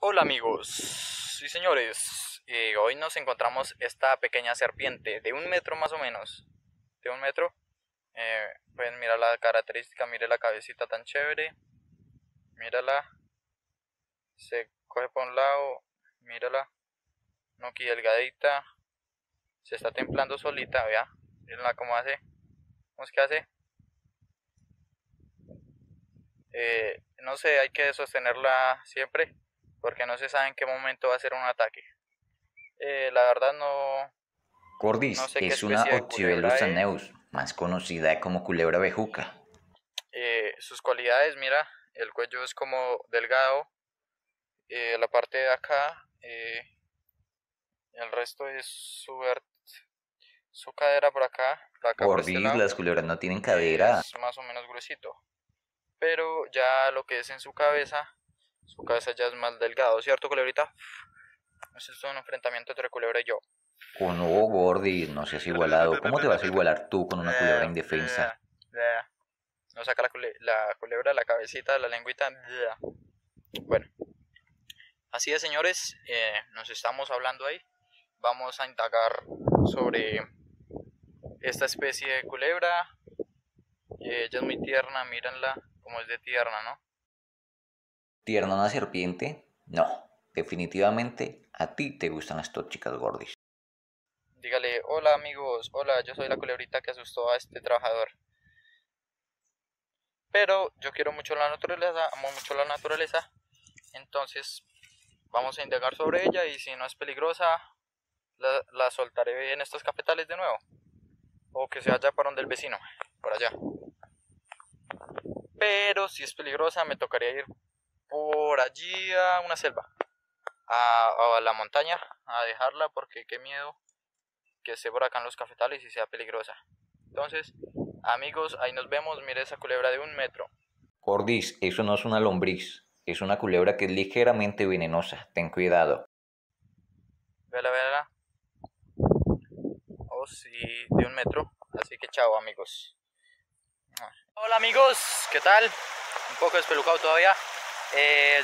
Hola amigos y señores, hoy nos encontramos esta pequeña serpiente de 1 metro más o menos, de 1 metro. Pueden mirar la característica, mire la cabecita tan chévere, mírala, se coge por un lado, mírala, noqui delgadita, se está templando solita, vea, mírenla cómo es que hace. No sé, hay que sostenerla siempre porque no se sabe en qué momento va a hacer un ataque. La verdad no... Cordis no sé es una Oxybelis aeneus, más conocida como culebra bejuca. Sus cualidades, mira, el cuello es como delgado, la parte de acá, el resto es su cadera por acá. Cordis, por las culebras no tienen cadera. Es más o menos gruesito. Pero ya lo que es en su cabeza ya es más delgado, ¿cierto, culebrita? Este es un enfrentamiento entre culebra y yo. Oh no, Gordis, no seas igualado. ¿Cómo te vas a igualar tú con una culebra indefensa? No saca la culebra, la cabecita, la lengüita. Bueno, así es, señores, nos estamos hablando ahí. Vamos a indagar sobre esta especie de culebra. Ella es muy tierna, mírenla. Como es de tierna, ¿no? ¿Tierna una serpiente? No, definitivamente a ti te gustan estos chicas, Gordis. Dígale, hola amigos, hola, yo soy la culebrita que asustó a este trabajador. Pero yo quiero mucho la naturaleza, amo mucho la naturaleza, entonces vamos a indagar sobre ella y si no es peligrosa, la soltaré en estos capitales de nuevo. O que se vaya para donde el vecino, por allá. Pero si es peligrosa me tocaría ir por allí a una selva, a la montaña, a dejarla porque qué miedo que esté por acá en los cafetales y sea peligrosa. Entonces, amigos, ahí nos vemos, mire esa culebra de 1 metro. Gordis, eso no es una lombriz, es una culebra que es ligeramente venenosa, ten cuidado. Vela, vela. Oh sí, de 1 metro, así que chao amigos. Hola amigos, ¿qué tal? Un poco despelucado todavía.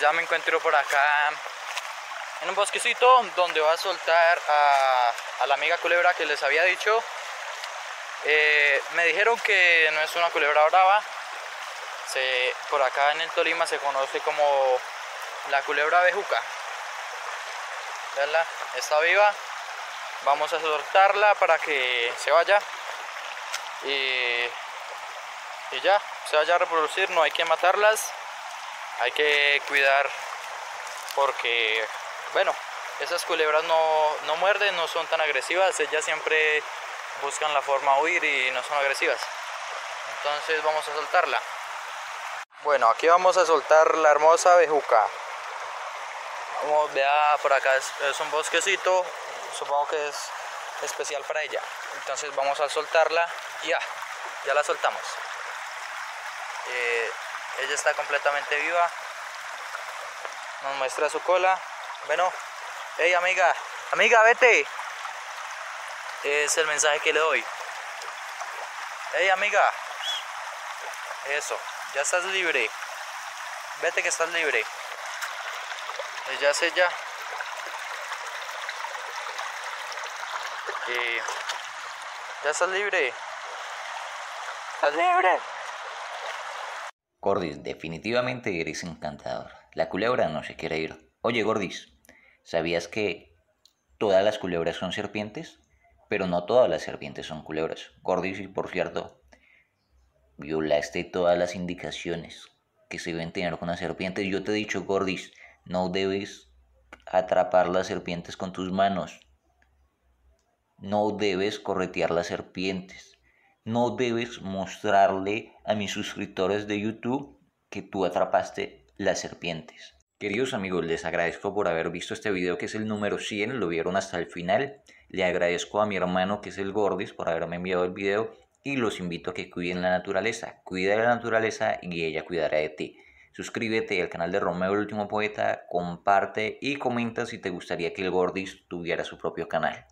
Ya me encuentro por acá en un bosquecito donde voy a soltar a la amiga culebra que les había dicho. Me dijeron que no es una culebra brava. Por acá en el Tolima se conoce como la culebra bejuca. Veanla, está viva. Vamos a soltarla para que se vaya. Y ya, se vaya a reproducir, no hay que matarlas, hay que cuidar porque, bueno, esas culebras no muerden, no son tan agresivas, ellas siempre buscan la forma de huir y no son agresivas. Entonces vamos a soltarla. Bueno, aquí vamos a soltar la hermosa bejuca. Vamos, vea, por acá es un bosquecito, supongo que es especial para ella. Entonces vamos a soltarla, ya la soltamos. Ella está completamente viva, nos muestra su cola. Bueno, hey amiga, vete, es el mensaje que le doy. Hey amiga, eso, ya estás libre, vete que estás libre. Ella es ella. Ya estás libre, estás libre. Gordis, definitivamente eres encantador. La culebra no se quiere ir. Oye, Gordis, ¿sabías que todas las culebras son serpientes? Pero no todas las serpientes son culebras. Gordis, y por cierto, violaste todas las indicaciones que se deben tener con las serpientes. Yo te he dicho, Gordis, no debes atrapar las serpientes con tus manos. No debes corretear las serpientes. No debes mostrarle a mis suscriptores de YouTube que tú atrapaste las serpientes. Queridos amigos, les agradezco por haber visto este video que es el número 100, lo vieron hasta el final. Le agradezco a mi hermano que es el Gordis por haberme enviado el video y los invito a que cuiden la naturaleza. Cuida la naturaleza y ella cuidará de ti. Suscríbete al canal de Romeo el último poeta, comparte y comenta si te gustaría que el Gordis tuviera su propio canal.